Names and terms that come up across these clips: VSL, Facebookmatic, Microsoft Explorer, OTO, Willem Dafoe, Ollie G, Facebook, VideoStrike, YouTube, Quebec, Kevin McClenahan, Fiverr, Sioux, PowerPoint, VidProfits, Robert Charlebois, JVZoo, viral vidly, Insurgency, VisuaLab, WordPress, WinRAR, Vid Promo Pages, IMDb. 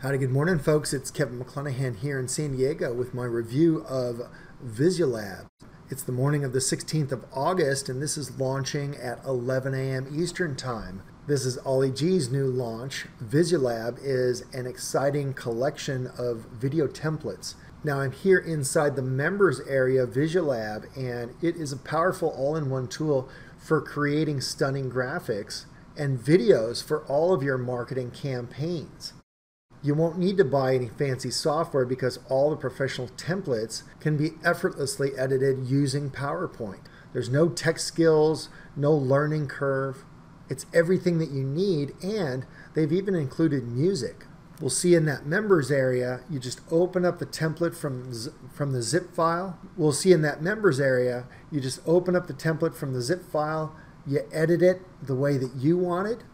Howdy, good morning folks, it's Kevin McClenahan here in San Diego with my review of VisuaLab. It's the morning of the 16th of August and this is launching at 11 a.m. Eastern Time. This is Ollie G's new launch. VisuaLab is an exciting collection of video templates. Now I'm here inside the members area of VisuaLab and it is a powerful all-in-one tool for creating stunning graphics and videos for all of your marketing campaigns. You won't need to buy any fancy software because all the professional templates can be effortlessly edited using PowerPoint. There's no tech skills, no learning curve. It's everything that you need, and they've even included music. We'll see in that members area, you just open up the template from the zip file. You edit it the way that you want it,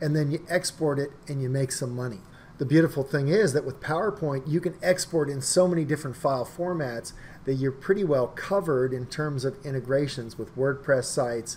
and then you export it and you make some money. The beautiful thing is that with PowerPoint, you can export in so many different file formats that you're pretty well covered in terms of integrations with WordPress sites,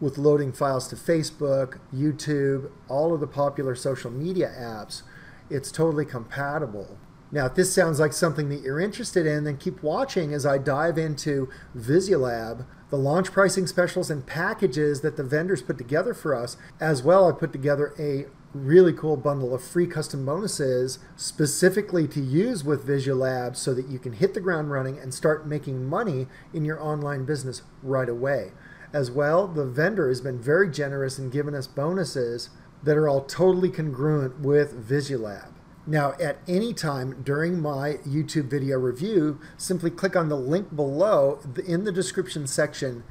with loading files to Facebook, YouTube, all of the popular social media apps. It's totally compatible. Now, if this sounds like something that you're interested in, then keep watching as I dive into VisuaLab, the launch pricing specials and packages that the vendors put together for us. As well, I put together a really cool bundle of free custom bonuses specifically to use with VisuaLab so that you can hit the ground running and start making money in your online business right away. As well, the vendor has been very generous in giving us bonuses that are all totally congruent with VisuaLab. Now, at any time during my YouTube video review, simply click on the link below in the description section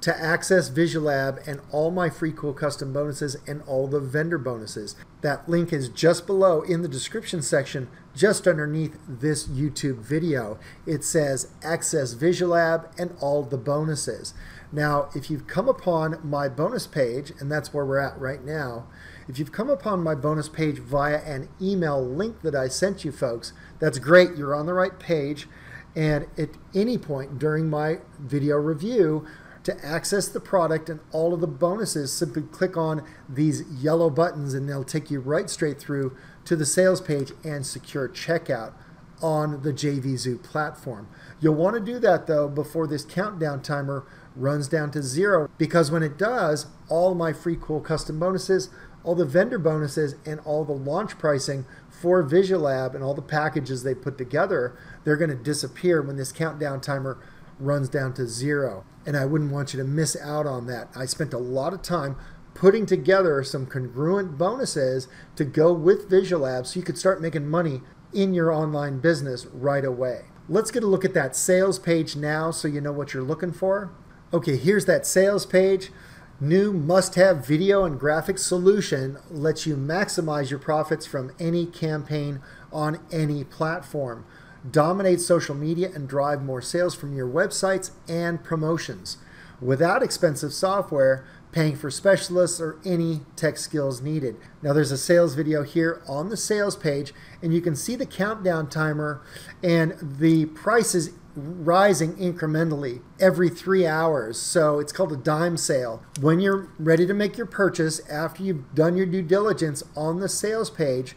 to access VisuaLab and all my free cool custom bonuses and all the vendor bonuses. That link is just below in the description section, just underneath this YouTube video. It says access VisuaLab and all the bonuses. Now, if you've come upon my bonus page, and that's where we're at right now, if you've come upon my bonus page via an email link that I sent you folks, that's great, you're on the right page. And at any point during my video review, to access the product and all of the bonuses, simply click on these yellow buttons and they'll take you right straight through to the sales page and secure checkout on the JVZoo platform. You'll want to do that though before this countdown timer runs down to zero, because when it does, all my free cool custom bonuses, all the vendor bonuses, and all the launch pricing for VisuaLab and all the packages they put together, they're going to disappear when this countdown timer runs down to zero. And I wouldn't want you to miss out on that. I spent a lot of time putting together some congruent bonuses to go with VisuaLab so you could start making money in your online business right away. Let's get a look at that sales page now so you know what you're looking for. Okay, here's that sales page. New must-have video and graphics solution lets you maximize your profits from any campaign on any platform. Dominate social media and drive more sales from your websites and promotions without expensive software, paying for specialists, or any tech skills needed. Now there's a sales video here on the sales page and you can see the countdown timer and the price is rising incrementally every 3 hours. So it's called a dime sale. When you're ready to make your purchase after you've done your due diligence on the sales page,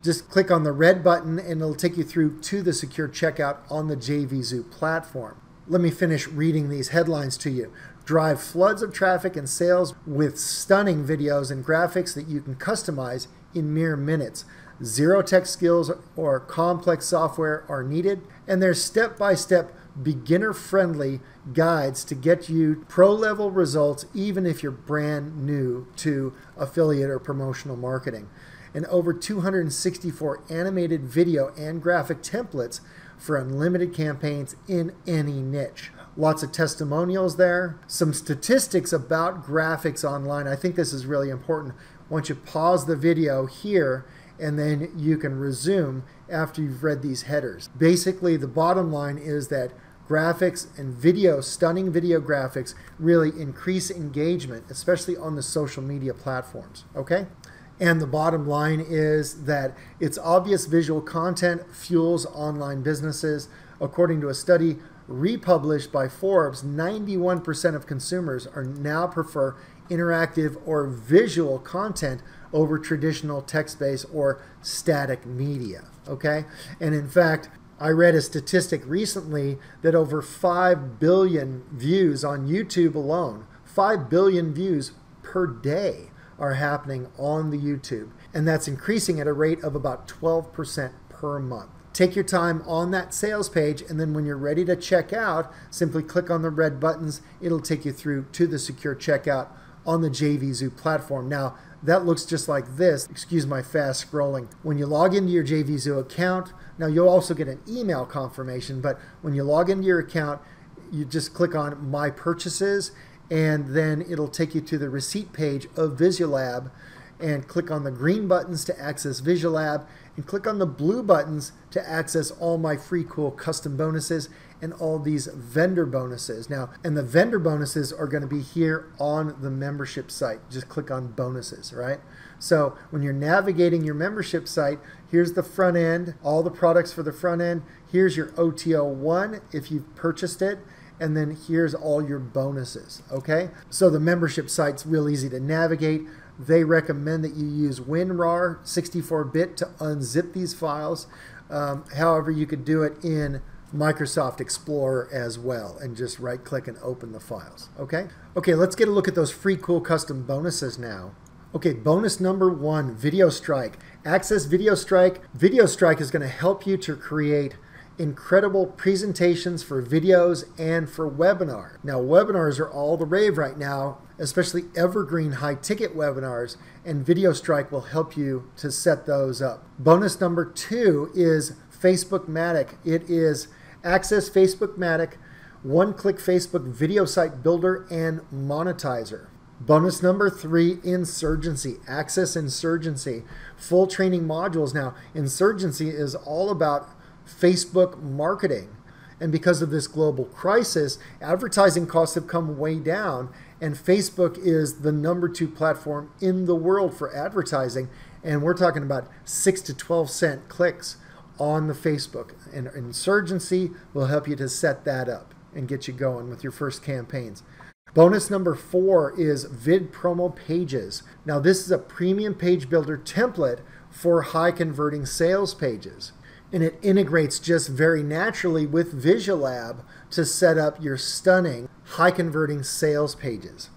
just click on the red button and it'll take you through to the secure checkout on the JVZoo platform. Let me finish reading these headlines to you. Drive floods of traffic and sales with stunning videos and graphics that you can customize in mere minutes. Zero tech skills or complex software are needed, and there's step-by-step beginner-friendly guides to get you pro-level results even if you're brand new to affiliate or promotional marketing. And over 264 animated video and graphic templates for unlimited campaigns in any niche. Lots of testimonials there. Some statistics about graphics online. I think this is really important. Once you pause the video here, and then you can resume after you've read these headers. Basically, the bottom line is that graphics and video, stunning video graphics, really increase engagement, especially on the social media platforms, okay? And the bottom line is that it's obvious visual content fuels online businesses. According to a study republished by Forbes, 91% of consumers now prefer interactive or visual content over traditional text-based or static media, okay? And in fact, I read a statistic recently that over 5 billion views on YouTube alone, 5 billion views per day are happening on the YouTube. And that's increasing at a rate of about 12% per month. Take your time on that sales page, and then when you're ready to check out, simply click on the red buttons. It'll take you through to the secure checkout on the JVZoo platform. Now, that looks just like this. Excuse my fast scrolling. When you log into your JVZoo account, now you'll also get an email confirmation, but when you log into your account, you just click on My Purchases, and then it'll take you to the receipt page of VisuaLab, and click on the green buttons to access VisuaLab, and click on the blue buttons to access all my free cool custom bonuses and all these vendor bonuses. Now, and the vendor bonuses are going to be here on the membership site. Just click on bonuses, right? So when you're navigating your membership site, here's the front end, all the products for the front end. Here's your OTO1 if you've purchased it. And then here's all your bonuses, okay? So the membership site's real easy to navigate. They recommend that you use WinRAR 64-bit to unzip these files. However, you could do it in Microsoft Explorer as well and just right-click and open the files, okay? Okay, let's get a look at those free cool custom bonuses now. Okay, bonus number one, VideoStrike. Access VideoStrike. VideoStrike is going to help you to create incredible presentations for videos and for webinars. Now, webinars are all the rave right now, especially evergreen high-ticket webinars, and VideoStrike will help you to set those up. Bonus number two is Facebookmatic. It is access Facebookmatic, one-click Facebook video site builder and monetizer. Bonus number three, Insurgency. Access Insurgency. Full training modules. Now, Insurgency is all about Facebook marketing. And because of this global crisis, advertising costs have come way down, and Facebook is the #2 platform in the world for advertising. And we're talking about 6 to 12 cent clicks on the Facebook. And Insurgency will help you to set that up and get you going with your first campaigns. Bonus number four is Vid Promo Pages. Now, this is a premium page builder template for high converting sales pages. And it integrates just very naturally with VisuaLab to set up your stunning, high-converting sales pages.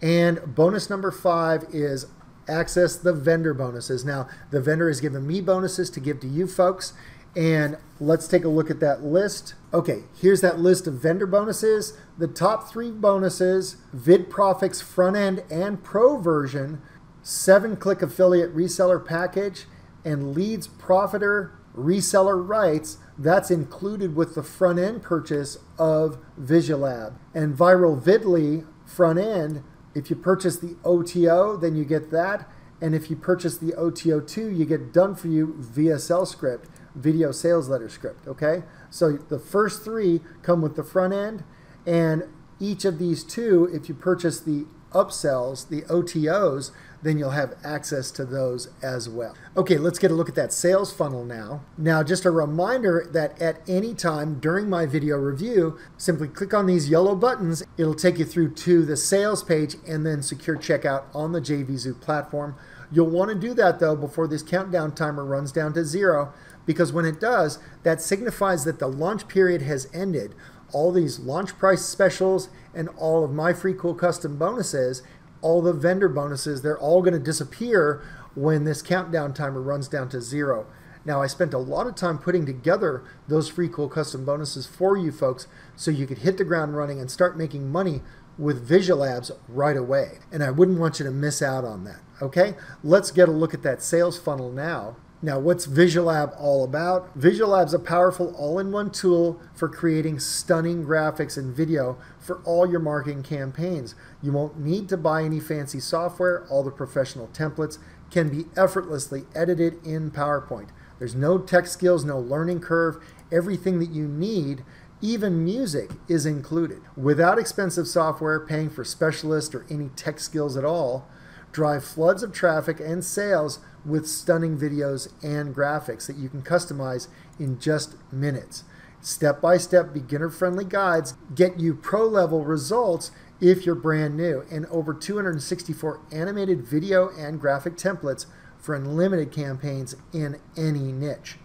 And bonus number five is access the vendor bonuses. Now, the vendor has given me bonuses to give to you folks, and let's take a look at that list. Okay, here's that list of vendor bonuses. The top three bonuses, VidProfits front-end and pro version, 7-click affiliate reseller package, and leads profiter reseller rights, that's included with the front end purchase of VisuaLab. And viral vidly front end, if you purchase the OTO, then you get that. And if you purchase the OTO2, you get done for you VSL script, video sales letter script, okay? So the first three come with the front end, and each of these two, if you purchase the upsells, the OTOs, then you'll have access to those as well. Okay, let's get a look at that sales funnel now. Now, just a reminder that at any time during my video review, simply click on these yellow buttons. It'll take you through to the sales page and then secure checkout on the JVZoo platform. You'll want to do that, though, before this countdown timer runs down to 0, because when it does, that signifies that the launch period has ended. All these launch price specials and all of my free cool custom bonuses, all the vendor bonuses, they're all going to disappear when this countdown timer runs down to 0. Now, I spent a lot of time putting together those free cool custom bonuses for you folks so you could hit the ground running and start making money with VisuaLab right away. And I wouldn't want you to miss out on that, okay? Let's get a look at that sales funnel now. Now, what's VisuaLab all about? VisuaLab's a powerful all-in-one tool for creating stunning graphics and video for all your marketing campaigns. You won't need to buy any fancy software. All the professional templates can be effortlessly edited in PowerPoint. There's no tech skills, no learning curve. Everything that you need, even music, is included. Without expensive software, paying for specialists, or any tech skills at all, drive floods of traffic and sales with stunning videos and graphics that you can customize in just minutes. Step-by-step, beginner-friendly guides get you pro-level results if you're brand new, and over 264 animated video and graphic templates for unlimited campaigns in any niche.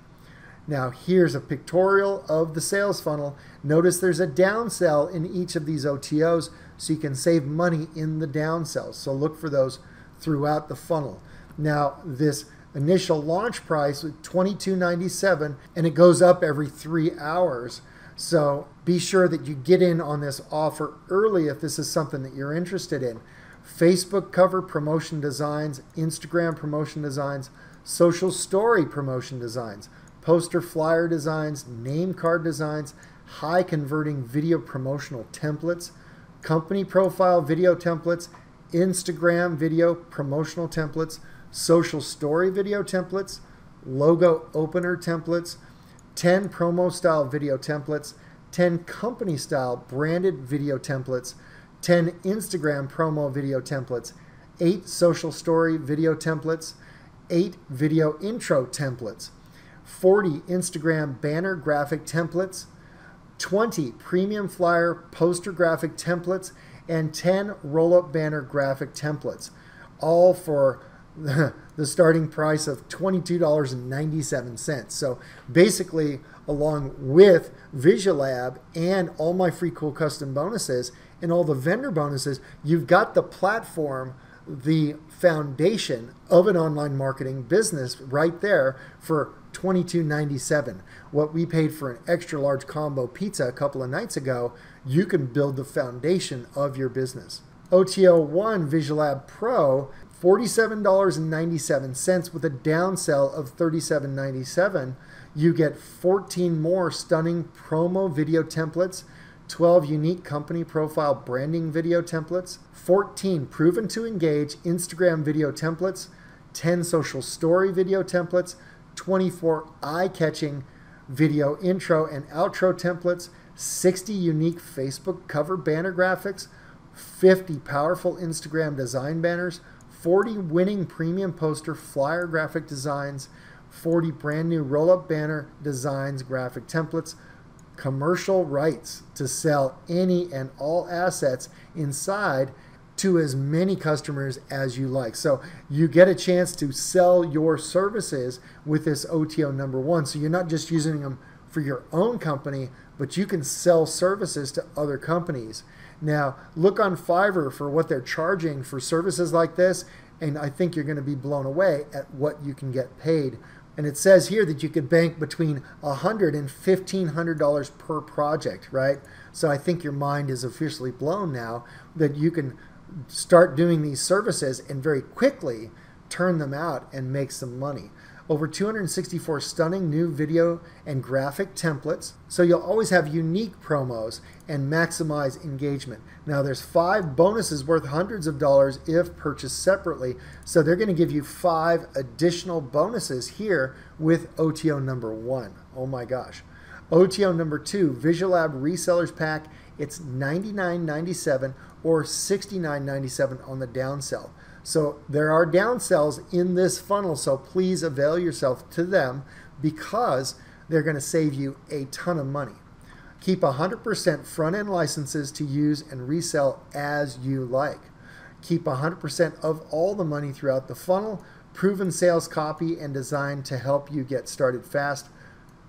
Now here's a pictorial of the sales funnel. Notice there's a downsell in each of these OTOs, so you can save money in the downsells. So look for those throughout the funnel. Now this initial launch price is $22.97, and it goes up every 3 hours. So be sure that you get in on this offer early if this is something that you're interested in. Facebook cover promotion designs, Instagram promotion designs, social story promotion designs, poster flyer designs, name card designs, high converting video promotional templates, company profile video templates, Instagram video promotional templates, social story video templates, logo opener templates, 10 promo style video templates, 10 company style branded video templates, 10 Instagram promo video templates, 8 social story video templates, 8 video intro templates, 40 Instagram banner graphic templates, 20 premium flyer poster graphic templates, and 10 roll-up banner graphic templates, all for the starting price of $22.97. So basically, along with VisuaLab and all my free cool custom bonuses and all the vendor bonuses, you've got the platform, the foundation of an online marketing business right there for $22.97. What we paid for an extra large combo pizza a couple of nights ago, you can build the foundation of your business. OTO 1 VisuaLab Pro, $47.97 with a downsell of $37.97. You get 14 more stunning promo video templates, 12 unique company profile branding video templates, 14 proven to engage Instagram video templates, 10 social story video templates, 24 eye-catching video intro and outro templates, 60 unique Facebook cover banner graphics, 50 powerful Instagram design banners, 40 winning premium poster flyer graphic designs, 40 brand new roll-up banner designs graphic templates, commercial rights to sell any and all assets inside to as many customers as you like. So you get a chance to sell your services with this OTO number one. So you're not just using them for your own company, but you can sell services to other companies. Now, look on Fiverr for what they're charging for services like this, and I think you're going to be blown away at what you can get paid. And it says here that you could bank between $100 and $1,500 per project, right? So I think your mind is officially blown now that you can start doing these services and very quickly turn them out and make some money. Over 264 stunning new video and graphic templates, so you'll always have unique promos and maximize engagement. Now there's 5 bonuses worth hundreds of dollars if purchased separately, so they're going to give you 5 additional bonuses here with OTO number 1. Oh my gosh. OTO number 2, VisuaLab Resellers Pack, it's $99.97 or $69.97 on the downsell. So there are downsells in this funnel, so please avail yourself to them because they're going to save you a ton of money. Keep 100% front-end licenses to use and resell as you like. Keep 100% of all the money throughout the funnel. Proven sales copy and design to help you get started fast.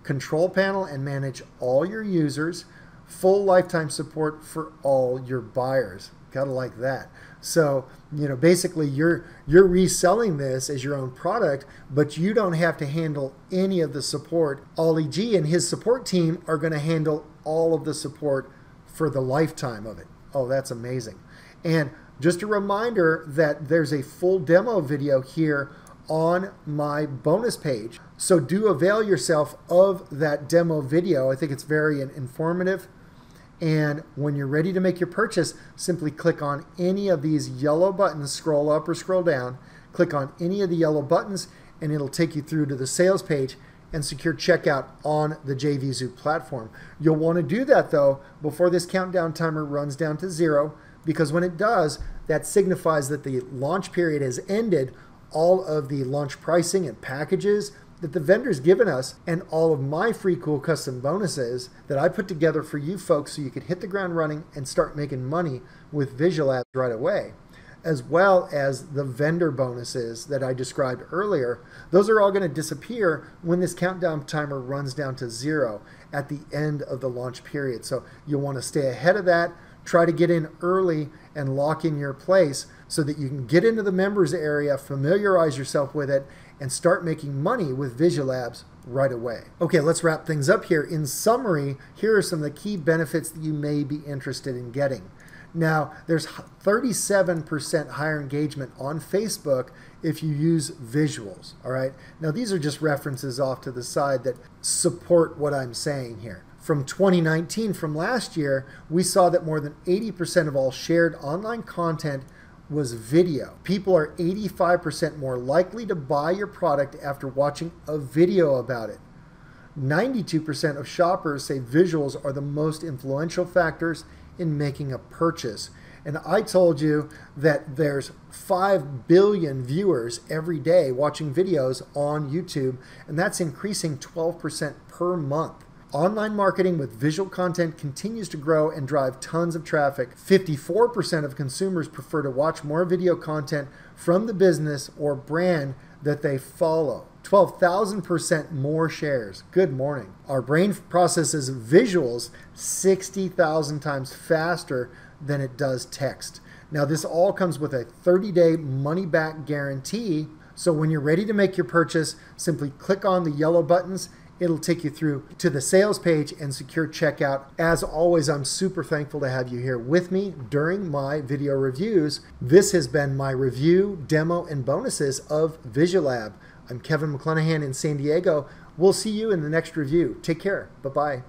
Control panel and manage all your users. Full lifetime support for all your buyers. Gotta like that. So, you know, basically you're reselling this as your own product, but you don't have to handle any of the support. Ollie G and his support team are going to handle all of the support for the lifetime of it. Oh, that's amazing. And just a reminder that there's a full demo video here on my bonus page. So do avail yourself of that demo video. I think it's very informative. And when you're ready to make your purchase, simply click on any of these yellow buttons, scroll up or scroll down, click on any of the yellow buttons, and it'll take you through to the sales page and secure checkout on the JVZoo platform. You'll want to do that, though, before this countdown timer runs down to 0, because when it does, that signifies that the launch period has ended. All of the launch pricing and packages that the vendor's given us and all of my free cool custom bonuses that I put together for you folks so you could hit the ground running and start making money with VisuaLab right away, as well as the vendor bonuses that I described earlier. Those are all going to disappear when this countdown timer runs down to 0 at the end of the launch period. So you'll want to stay ahead of that, try to get in early and lock in your place so that you can get into the members area, familiarize yourself with it, and start making money with VisuaLab right away. Okay, let's wrap things up here. In summary, here are some of the key benefits that you may be interested in getting. Now, there's 37% higher engagement on Facebook if you use visuals, all right? Now, these are just references off to the side that support what I'm saying here. From 2019, from last year, we saw that more than 80% of all shared online content was video. People are 85% more likely to buy your product after watching a video about it. 92% of shoppers say visuals are the most influential factors in making a purchase. And I told you that there's 5 billion viewers every day watching videos on YouTube, and that's increasing 12% per month. Online marketing with visual content continues to grow and drive tons of traffic. 54% of consumers prefer to watch more video content from the business or brand that they follow. 12,000% more shares. Good morning. Our brain processes visuals 60,000 times faster than it does text. Now, this all comes with a 30-day money-back guarantee. So when you're ready to make your purchase, simply click on the yellow buttons. It'll take you through to the sales page and secure checkout. As always, I'm super thankful to have you here with me during my video reviews. This has been my review, demo, and bonuses of VisuaLab. I'm Kevin McClenahan in San Diego. We'll see you in the next review. Take care. Bye-bye.